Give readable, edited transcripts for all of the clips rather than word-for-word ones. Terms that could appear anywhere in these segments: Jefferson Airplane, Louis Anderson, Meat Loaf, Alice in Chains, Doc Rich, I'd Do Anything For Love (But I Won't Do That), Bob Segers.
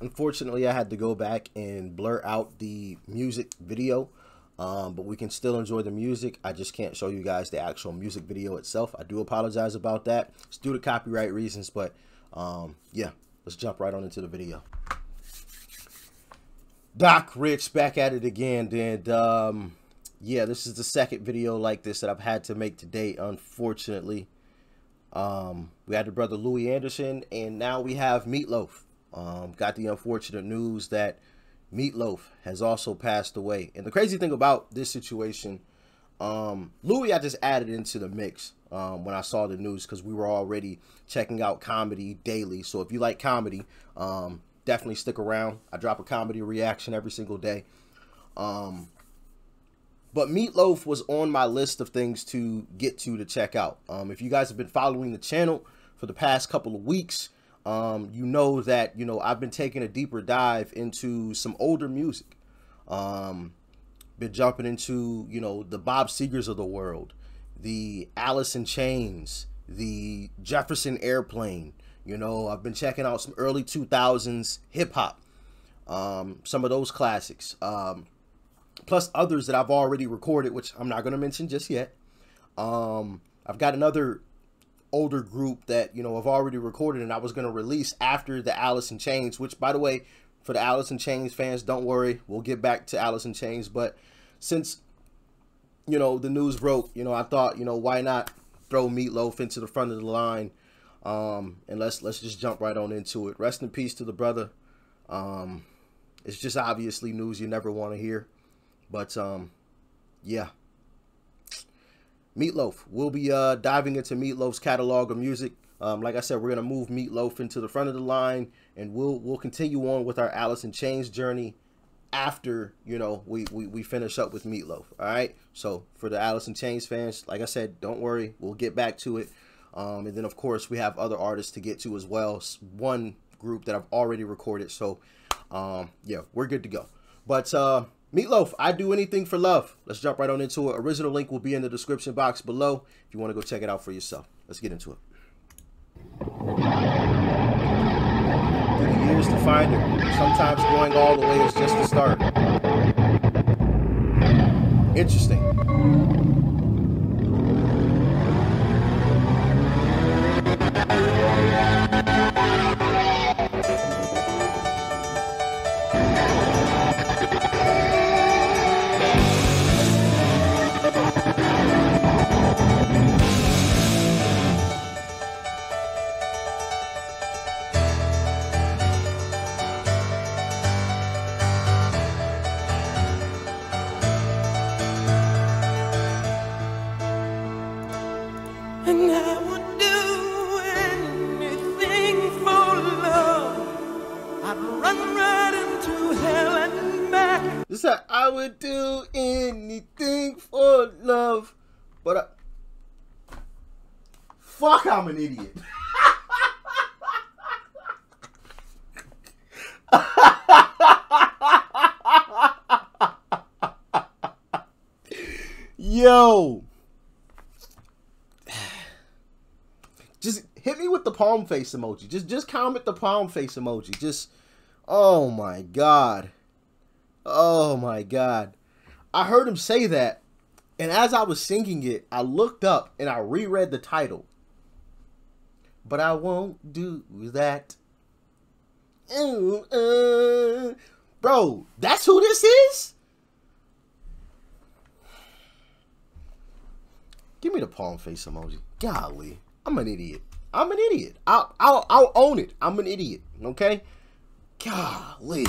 Unfortunately, I had to go back and blur out the music video, but we can still enjoy the music. I just can't show you guys the actual music video itself. I do apologize about that. It's due to copyright reasons, but yeah, let's jump right on into the video. Doc Rich back at it again, and yeah, this is the second video like this that I've had to make today, unfortunately. We had the brother Louis Anderson, and now we have Meat Loaf. Got the unfortunate news that Meat Loaf has also passed away. And the crazy thing about this situation, Louis, I just added into the mix when I saw the news, because we were already checking out comedy daily. So if you like comedy, definitely stick around. I drop a comedy reaction every single day. But Meat Loaf was on my list of things to get to check out. If you guys have been following the channel for the past couple of weeks, you know that, I've been taking a deeper dive into some older music. Been jumping into, the Bob Segers of the world, the Alice in Chains, the Jefferson Airplane. I've been checking out some early 2000s hip hop, some of those classics. Plus others that I've already recorded, which I'm not going to mention just yet. I've got another older group that, I've already recorded and I was going to release after the Alice in Chains, which, by the way, for the Alice in Chains fans, don't worry, we'll get back to Alice in Chains. But since, the news broke, I thought, why not throw Meat Loaf into the front of the line? And let's just jump right on into it. Rest in peace to the brother. It's just obviously news you never want to hear. But, yeah, Meat Loaf. We'll be diving into Meat Loaf's catalog of music. Like I said, we're going to move Meat Loaf into the front of the line, and we'll continue on with our Alice in Chains journey after, we finish up with Meat Loaf. All right. So for the Alice in Chains fans, like I said, don't worry, we'll get back to it. And then, of course, we have other artists to get to as well. One group that I've already recorded. So, yeah, we're good to go. But, Meat Loaf, I do anything for love. Let's jump right on into it. Original link will be in the description box below if you want to go check it out for yourself. Let's get into it. Through the years to find her. Sometimes going all the way is just the start. Interesting. And I would do anything for love. I'd run right into hell and back. This is how I would do anything for love. But fuck, I'm an idiot. Yo. Just hit me with the palm face emoji. Just comment the palm face emoji. Just, oh my God. Oh my God. I heard him say that, and as I was singing it, I looked up and I reread the title. But I won't do that. Ooh, bro, that's who this is? Give me the palm face emoji. Golly. I'm an idiot. I'm an idiot. I'll own it. I'm an idiot. Okay? Golly.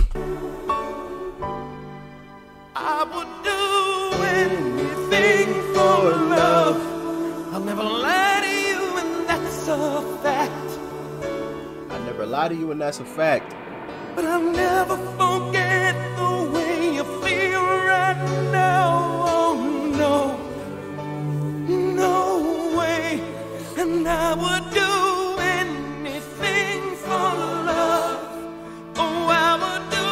I would do anything for love. I'll never lie to you, and that's a fact. I never lie to you, and that's a fact. But I'll never forget the way you feel right now. Oh no. No way. And I would do anything for love. Oh, I would do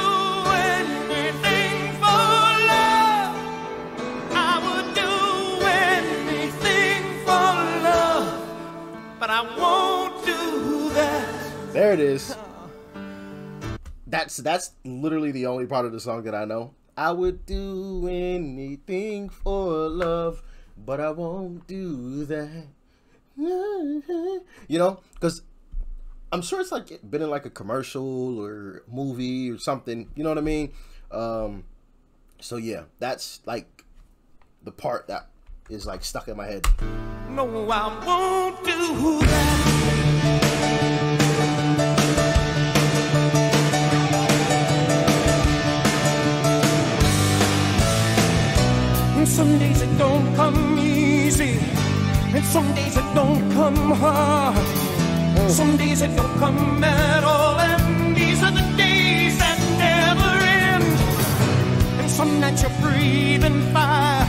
anything for love. I would do anything for love. But I won't do that. There it is. That's literally the only part of the song that I know. I would do anything for love, but I won't do that. You know, because I'm sure it's like been in like a commercial or movie or something. You know what I mean? So yeah, that's like the part that is like stuck in my head. No, I won't do that. And some days it don't come easy, and some days it don't come hard. Some days it don't come at all, and these are the days that never end. And some nights you're breathing fire,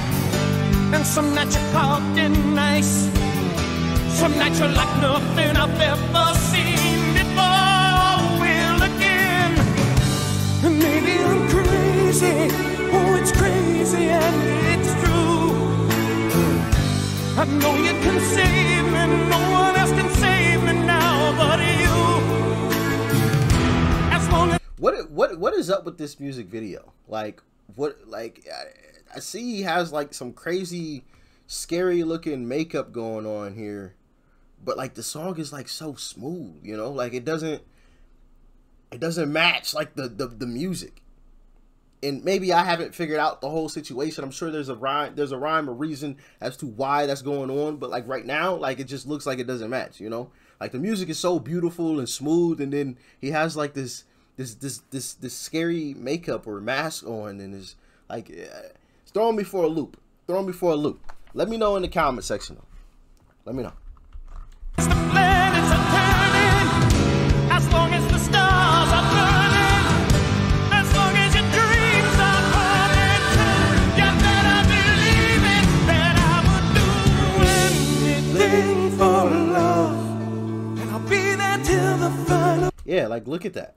and some nights you're caught in ice. Some nights you're like nothing I've ever seen before, will again. And maybe I'm crazy, oh it's crazy and it's true. I know you can save me, no one else can save me now. What is up with this music video? Like what? Like I see he has like some crazy, scary looking makeup going on here, but like the song is like so smooth, you know. Like it doesn't match like the music. And maybe I haven't figured out the whole situation. I'm sure there's a rhyme or reason as to why that's going on. But like right now, like it just looks like it doesn't match, you know. Like the music is so beautiful and smooth, and then he has like this scary makeup or mask on, and is like it's throwing me for a loop. Throwing me for a loop. Let me know in the comment section. Though. Let me know. It's the planets are turning, as long as the stars are burning, as long as your dreams are burning, you better believe it, that I would do anything for love. Yeah, like look at that.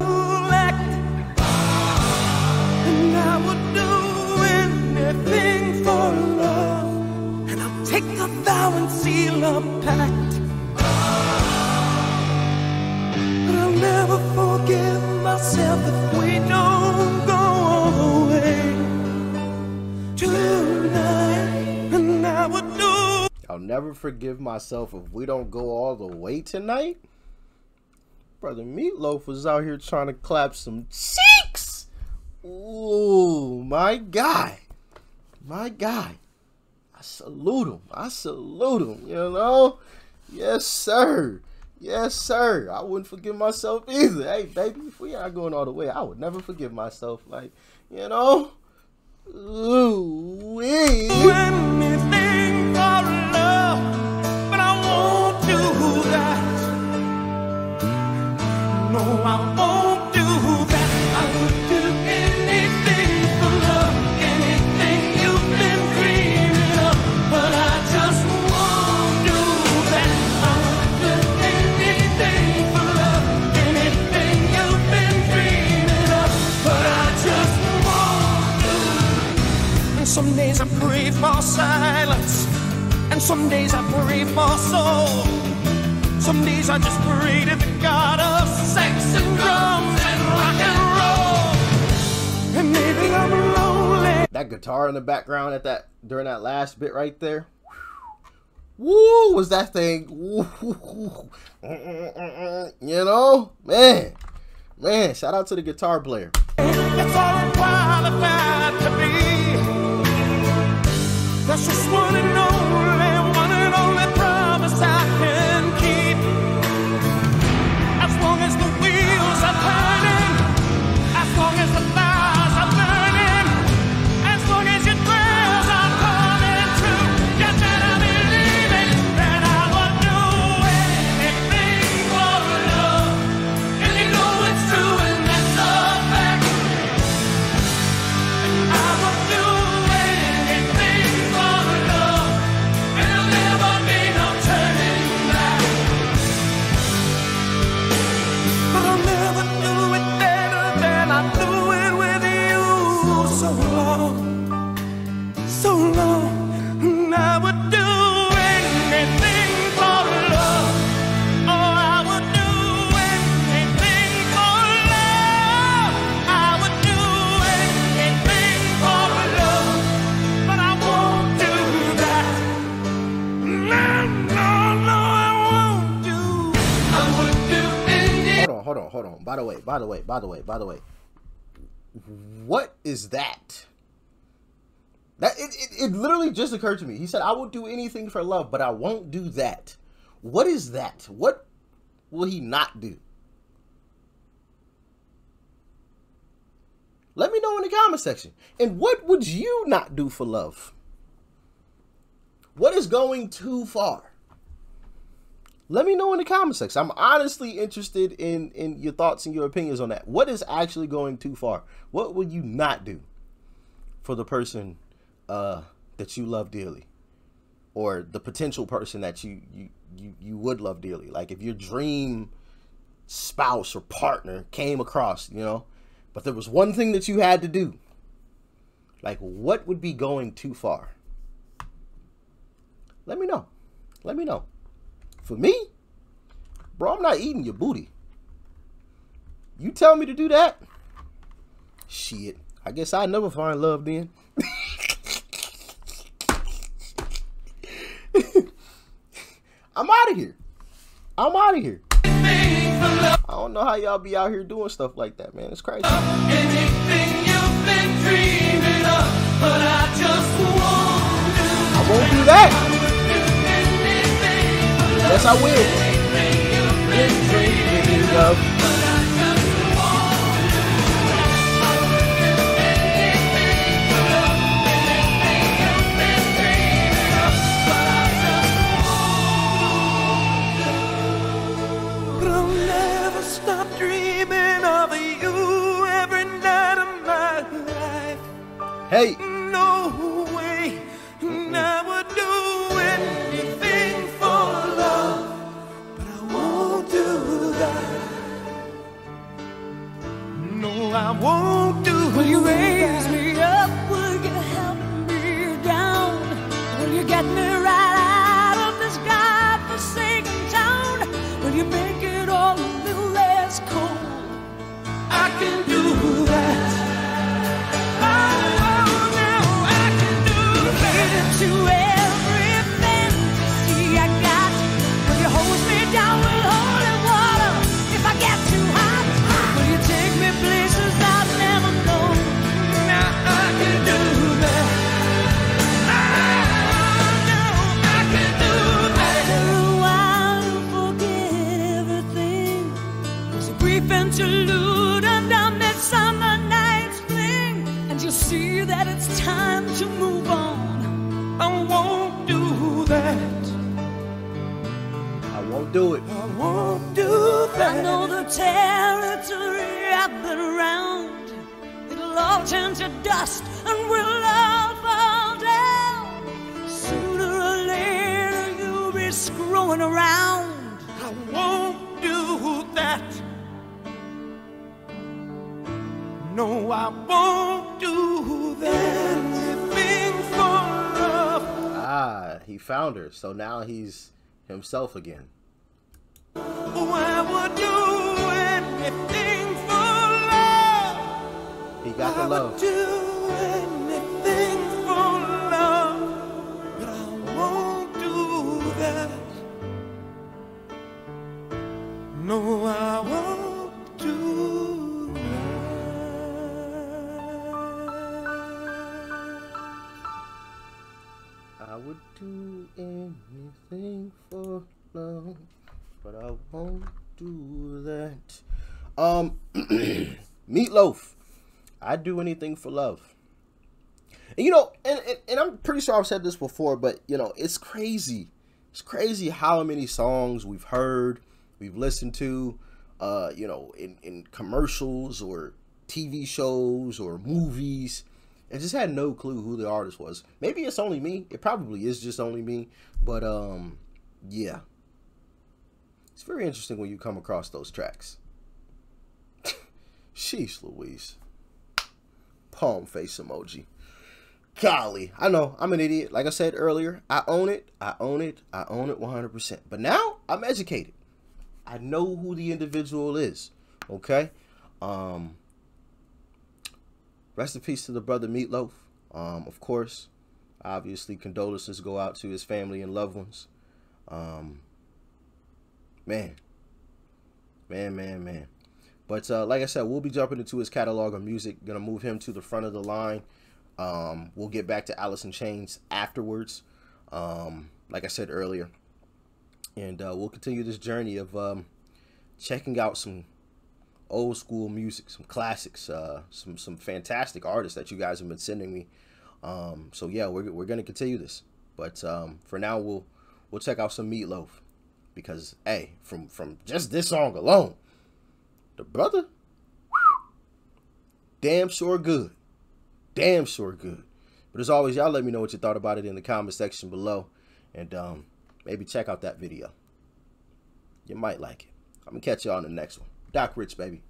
And I would do anything for love, and I'll take a vow and seal a pact, but I'll never forgive myself if we don't go all the way tonight. And I would do. I'll never forgive myself if we don't go all the way tonight. Brother Meat Loaf was out here trying to clap some cheeks. Ooh, my guy. My guy. I salute him. I salute him, you know? Yes, sir. Yes, sir. I wouldn't forgive myself either. Hey, baby, if we are going all the way, I would never forgive myself. Like, you know? Ooh, wee. Anything for I won't do that. I would do anything for love, anything you've been dreaming of, but I just won't do that. I would do anything for love, anything you've been dreaming of, but I just won't do. And some days I pray for silence, and some days I pray for soul. Some days I just pray to the God of sex and drums and rock and roll. And maybe I'm lonely. That guitar in the background at that during that last bit right there. Woo, was that thing? Woo, you know, man. Shout out to the guitar player. That's all I'm qualified to be. That's just one and only, promise I can keep. As long as the wheels are turning, as long as the fires are burning, as long as your prayers are coming true, you better believe it, that I will do anything for love. And you know it's true, and that's a fact. And I will do anything for love. hold on. By the way. What is that? It literally just occurred to me. He said, I will do anything for love, but I won't do that. What is that? What will he not do? Let me know in the comment section. And what would you not do for love? What is going too far? Let me know in the comment section. I'm honestly interested in your thoughts and your opinions on that. What is actually going too far? What will you not do for the person that you love dearly, or the potential person that you would love dearly? Like if your dream spouse or partner came across, you know, but there was one thing that you had to do, like what would be going too far? Let me know. Let me know. For me, bro, I'm not eating your booty. You tell me to do that? Shit. I guess I never find love then. I'm out of here. I'm out of here. I don't know how y'all be out here doing stuff like that, man. It's crazy. Anything you've been dreaming of, but I just won't do that. I won't do that. Yes, I will. Been dreaming of. Hey. No way, and I would do anything for love, but I won't do that. No, I won't do that. Will you raise me up? Will you help me down? Will you get me right out of this godforsaken town? Will you make it all a little less cold? I can do that. To every fantasy I got, will you hold me down with holy water if I get too hot? Will you take me places I've never known? Now I can do that. I can do that. After a while, you forget everything. There's a brief interlude and on that summer night's fling, and you see that it's time to move on. I won't do that. I won't do it. I won't do that. I know the territory I've been around. It'll all turn to dust and we'll all fall down. Sooner or later you'll be screwing around. I won't do that. No, I won't do that. Ah, he found her, so now he's himself again. I would do anything for love. He got the love. I would do anything for love, but I won't do that. No, I won't do that. I would do anything for love, but I won't do that. Meat Loaf, I'd do anything for love. And you know, and I'm pretty sure I've said this before, but you know, it's crazy. It's crazy how many songs we've heard, we've listened to, you know, in commercials or TV shows or movies. I just had no clue who the artist was. Maybe it's only me. It probably is just only me. But, yeah. It's very interesting when you come across those tracks. Sheesh Louise. Palm face emoji. Golly. I know. I'm an idiot. Like I said earlier, I own it. I own it. I own it 100%. But now, I'm educated. I know who the individual is. Okay? Rest in peace to the brother Meat Loaf. Of course, obviously condolences go out to his family and loved ones. Man. But like I said, we'll be jumping into his catalog of music, gonna move him to the front of the line. We'll get back to Alice in Chains afterwards, like I said earlier. And we'll continue this journey of checking out some old school music, some classics, some fantastic artists that you guys have been sending me. So yeah, we're gonna continue this. But for now, we'll check out some Meat Loaf, because hey, from just this song alone, the brother, whew, damn sure good. Damn sure good. But as always, y'all let me know what you thought about it in the comment section below. And maybe check out that video. You might like it. I'm going to catch y'all in the next one. Doc Rich, baby.